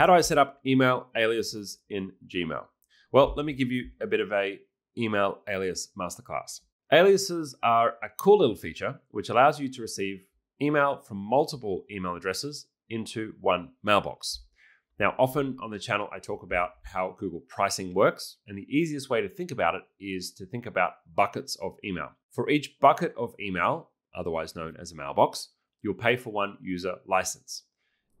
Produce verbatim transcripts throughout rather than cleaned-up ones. How do I set up email aliases in Gmail? Well, let me give you a bit of a email alias masterclass. Aliases are a cool little feature which allows you to receive email from multiple email addresses into one mailbox. Now, often on the channel, I talk about how Google pricing works, and the easiest way to think about it is to think about buckets of email. For each bucket of email, otherwise known as a mailbox, you'll pay for one user license.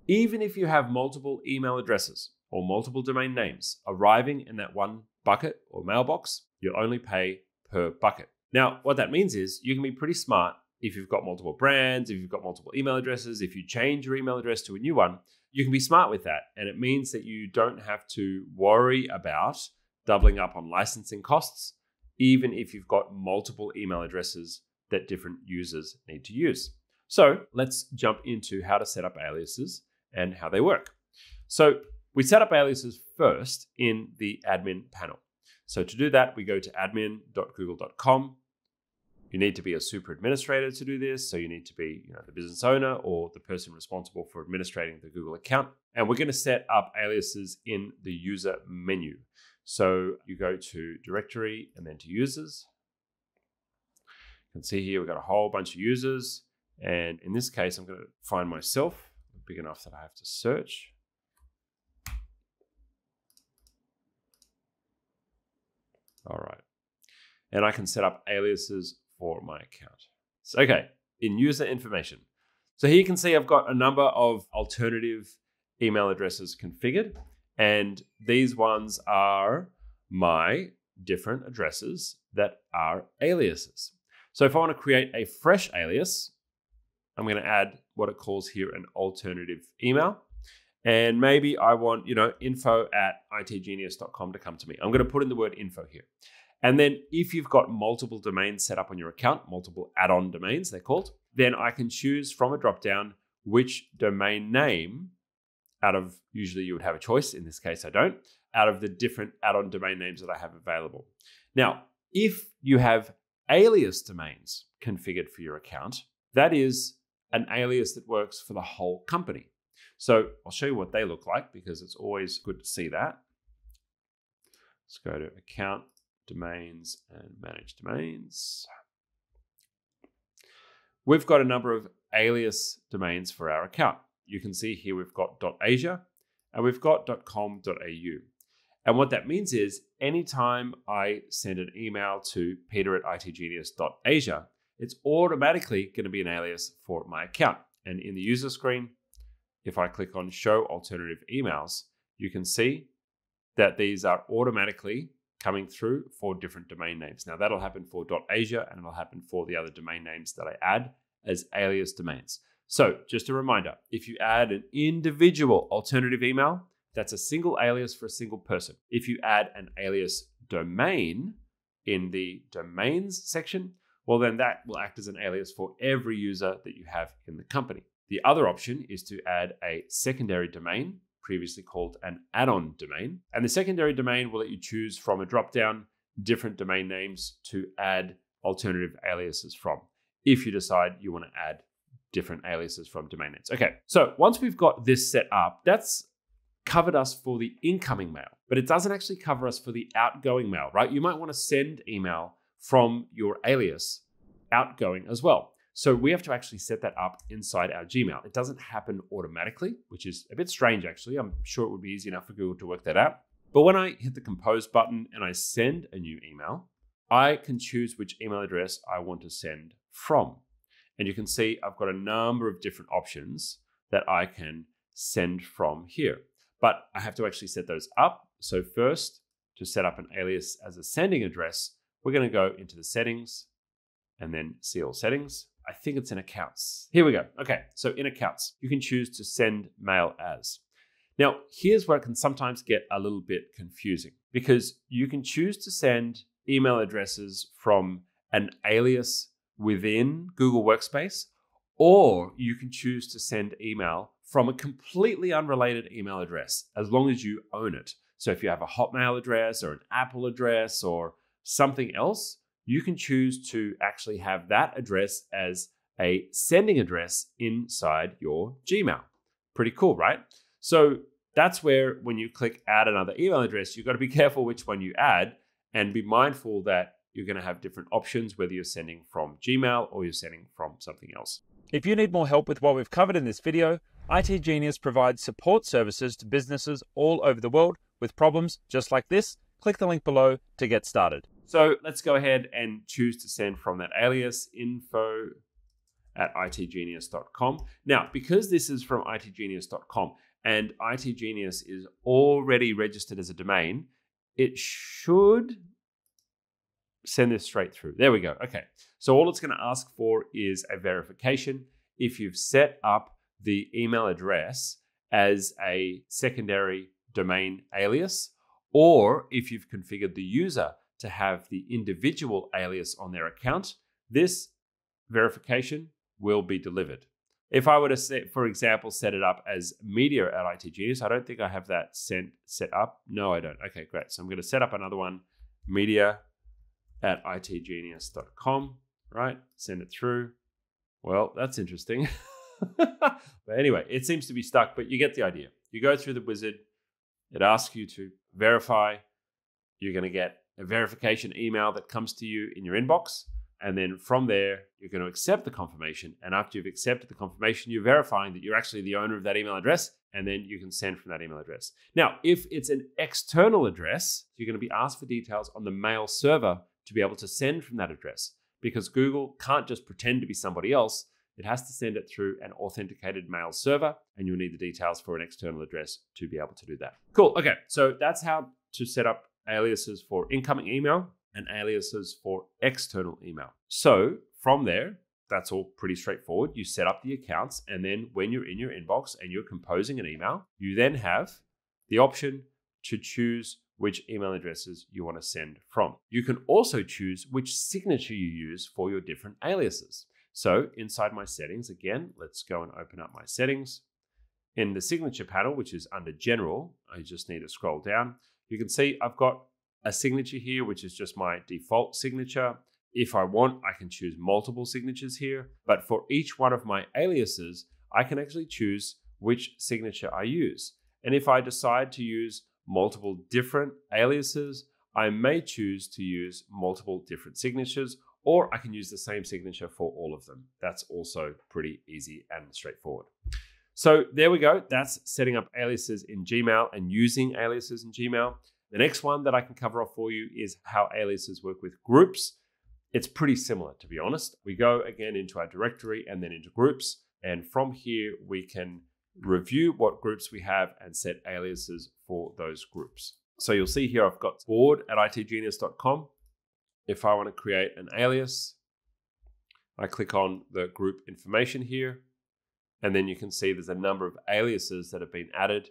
Even if you have multiple email addresses or multiple domain names arriving in that one bucket or mailbox, you'll only pay per bucket. Now, what that means is you can be pretty smart. If you've got multiple brands, if you've got multiple email addresses, if you change your email address to a new one, you can be smart with that. And it means that you don't have to worry about doubling up on licensing costs, even if you've got multiple email addresses that different users need to use. So let's jump into how to set up aliases and how they work. So we set up aliases first in the admin panel. So to do that, we go to admin dot google dot com. You need to be a super administrator to do this. So you need to be, you know, the business owner or the person responsible for administrating the Google account. And we're going to set up aliases in the user menu. So you go to directory and then to users. You can see here, we've got a whole bunch of users. And in this case, I'm going to find myself big enough that I have to search. All right. And I can set up aliases for my account. So, okay, in user information. So here you can see I've got a number of alternative email addresses configured, and these ones are my different addresses that are aliases. So if I want to create a fresh alias, I'm going to add what it calls here an alternative email. And maybe I want, you know, info at it genius dot com to come to me. I'm going to put in the word info here. And then if you've got multiple domains set up on your account, multiple add-on domains, they're called, then I can choose from a dropdown which domain name out of, usually you would have a choice, in this case I don't, out of the different add-on domain names that I have available. Now, if you have alias domains configured for your account, that is an alias that works for the whole company. So I'll show you what they look like because it's always good to see that. Let's go to account, domains, and manage domains. We've got a number of alias domains for our account. You can see here we've got .asia and we've got .com.au. And what that means is anytime I send an email to Peter at it genius dot asia, it's automatically going to be an alias for my account. And in the user screen, if I click on show alternative emails, you can see that these are automatically coming through for different domain names. Now that'll happen for .asia and it'll happen for the other domain names that I add as alias domains. So just a reminder, if you add an individual alternative email, that's a single alias for a single person. If you add an alias domain in the domains section, well then that will act as an alias for every user that you have in the company. The other option is to add a secondary domain, previously called an add-on domain. And the secondary domain will let you choose from a drop-down different domain names to add alternative aliases from, if you decide you want to add different aliases from domain names. Okay, so once we've got this set up, that's covered us for the incoming mail, but it doesn't actually cover us for the outgoing mail, right? You might want to send email from your alias outgoing as well. So we have to actually set that up inside our Gmail. It doesn't happen automatically, which is a bit strange, actually. I'm sure it would be easy enough for Google to work that out. But when I hit the compose button and I send a new email, I can choose which email address I want to send from. And you can see I've got a number of different options that I can send from here, but I have to actually set those up. So first, to set up an alias as a sending address, we're going to go into the settings and then see all settings. I think it's in accounts. Here we go. Okay, so in accounts, you can choose to send mail as. Now, here's where it can sometimes get a little bit confusing because you can choose to send email addresses from an alias within Google Workspace, or you can choose to send email from a completely unrelated email address as long as you own it. So if you have a Hotmail address or an Apple address or something else, you can choose to actually have that address as a sending address inside your Gmail. Pretty cool, right? So That's where when you click add another email address, you've got to be careful which one you add and be mindful that you're going to have different options, whether you're sending from Gmail or you're sending from something else. If you need more help with what we've covered in this video, I T Genius provides support services to businesses all over the world with problems just like this. Click the link below to get started. So let's go ahead and choose to send from that alias, info at itgenius dot com. Now, because this is from itgenius dot com and ITgenius is already registered as a domain, it should send this straight through. There we go. Okay. So all it's going to ask for is a verification. If you've set up the email address as a secondary domain alias, or if you've configured the user to have the individual alias on their account, this verification will be delivered. If I were to, say, for example, set it up as media at ITgenius, I don't think I have that sent set up. No, I don't. Okay, great. So I'm going to set up another one, media at itgenius dot com, right? Send it through. Well, that's interesting. But anyway, it seems to be stuck, but you get the idea. You go through the wizard, it asks you to verify. You're going to get a verification email that comes to you in your inbox. And then from there, you're going to accept the confirmation. And after you've accepted the confirmation, you're verifying that you're actually the owner of that email address. And then you can send from that email address. Now, if it's an external address, you're going to be asked for details on the mail server to be able to send from that address, because Google can't just pretend to be somebody else. It has to send it through an authenticated mail server, and you'll need the details for an external address to be able to do that. Cool. Okay. So that's how to set up aliases for incoming email and aliases for external email. So from there, that's all pretty straightforward. You set up the accounts, and then when you're in your inbox and you're composing an email, you then have the option to choose which email addresses you want to send from. You can also choose which signature you use for your different aliases. So inside my settings, again, let's go and open up my settings. In the signature panel, which is under general, I just need to scroll down. You can see I've got a signature here, which is just my default signature. If I want, I can choose multiple signatures here, but for each one of my aliases, I can actually choose which signature I use. And if I decide to use multiple different aliases, I may choose to use multiple different signatures, or I can use the same signature for all of them. That's also pretty easy and straightforward. So there we go. That's setting up aliases in Gmail and using aliases in Gmail. The next one that I can cover off for you is how aliases work with groups. It's pretty similar, to be honest. We go again into our directory and then into groups. And from here, we can review what groups we have and set aliases for those groups. So you'll see here, I've got board at itgenius dot com. If I want to create an alias, I click on the group information here, and then you can see there's a number of aliases that have been added,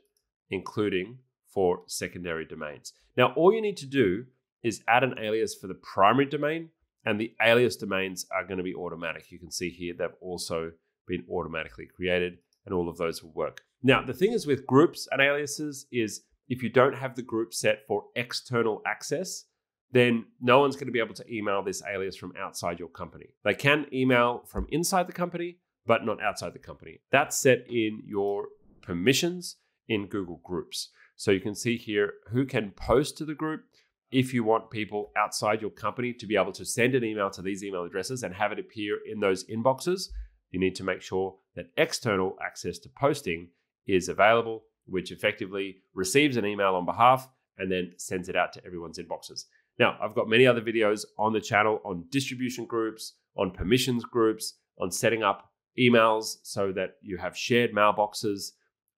including for secondary domains. Now, all you need to do is add an alias for the primary domain, and the alias domains are going to be automatic. You can see here they've also been automatically created, and all of those will work. Now, the thing is with groups and aliases is if you don't have the group set for external access, then no one's going to be able to email this alias from outside your company. They can email from inside the company, but not outside the company. That's set in your permissions in Google Groups. So you can see here who can post to the group. If you want people outside your company to be able to send an email to these email addresses and have it appear in those inboxes, you need to make sure that external access to posting is available, which effectively receives an email on behalf and then sends it out to everyone's inboxes. Now, I've got many other videos on the channel on distribution groups, on permissions groups, on setting up emails so that you have shared mailboxes.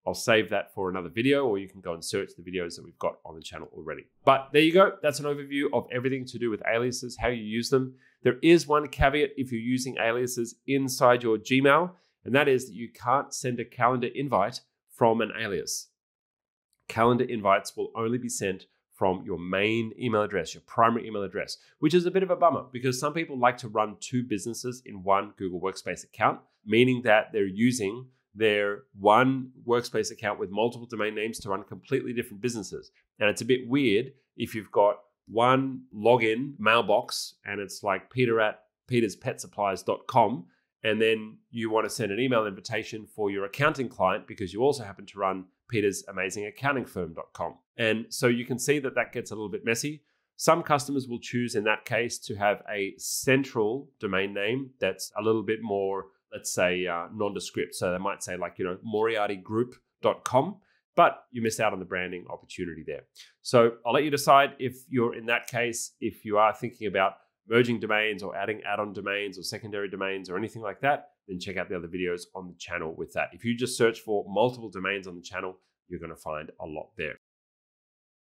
I'll save that for another video, or you can go and search the videos that we've got on the channel already. But there you go. That's an overview of everything to do with aliases, how you use them. There is one caveat if you're using aliases inside your Gmail, and that is that you can't send a calendar invite from an alias. Calendar invites will only be sent from your main email address, your primary email address, which is a bit of a bummer because some people like to run two businesses in one Google Workspace account, meaning that they're using their one Workspace account with multiple domain names to run completely different businesses. And it's a bit weird if you've got one login mailbox and it's like Peter at Peter's Pet Supplies dot com, and then you want to send an email invitation for your accounting client because you also happen to run Peter's Amazing Accounting Firm dot com. And so you can see that that gets a little bit messy. Some customers will choose in that case to have a central domain name that's a little bit more, let's say, uh, nondescript. So they might say, like, you know, Moriarty Group dot com, but you miss out on the branding opportunity there. So I'll let you decide if you're in that case, if you are thinking about merging domains or adding add-on domains or secondary domains or anything like that, then check out the other videos on the channel with that. If you just search for multiple domains on the channel, you're going to find a lot there.